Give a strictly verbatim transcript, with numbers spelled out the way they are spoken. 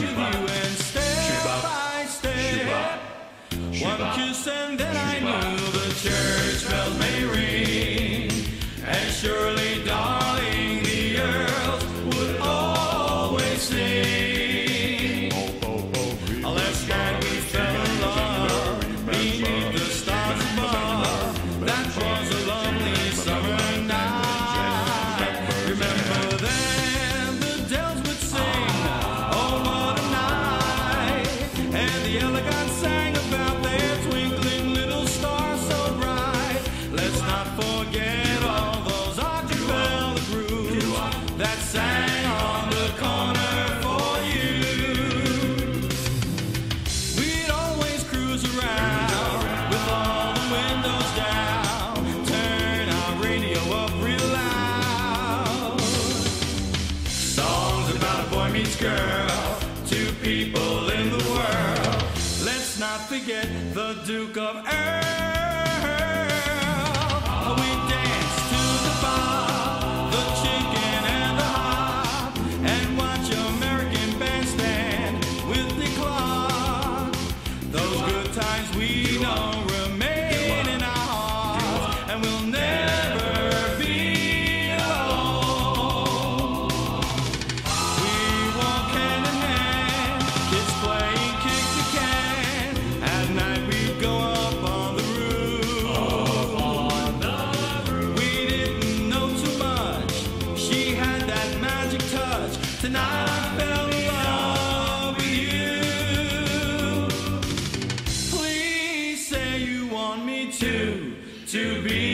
each of you, and step by step, one kiss and then I knew the church bells may ring, and surely, darling, the earls would always sing. Unless God we fell in love beneath the stars above, that was a lonely summer night. Remember then the dells would sing, oh what a night, and the elegant sang about their twinkling little stars so bright. Let's not forget all those archipelago grooves that sang on the corner for you. We'd always cruise around with all the windows down, turn our radio up real loud. Songs about a boy meets girl, two people in the world. Let's not forget the Duke of Earl. We danced to the bar, the chicken and the hop, and watch American Bandstand with the clock. Those good times we know remain in our hearts, and we'll never be alone. We walk hand in hand, kids playing kick the can. At night we'd go up on the roof. We didn't know too much. She had that magic touch. Tonight I fell in love with you. Please say you want me to, to be.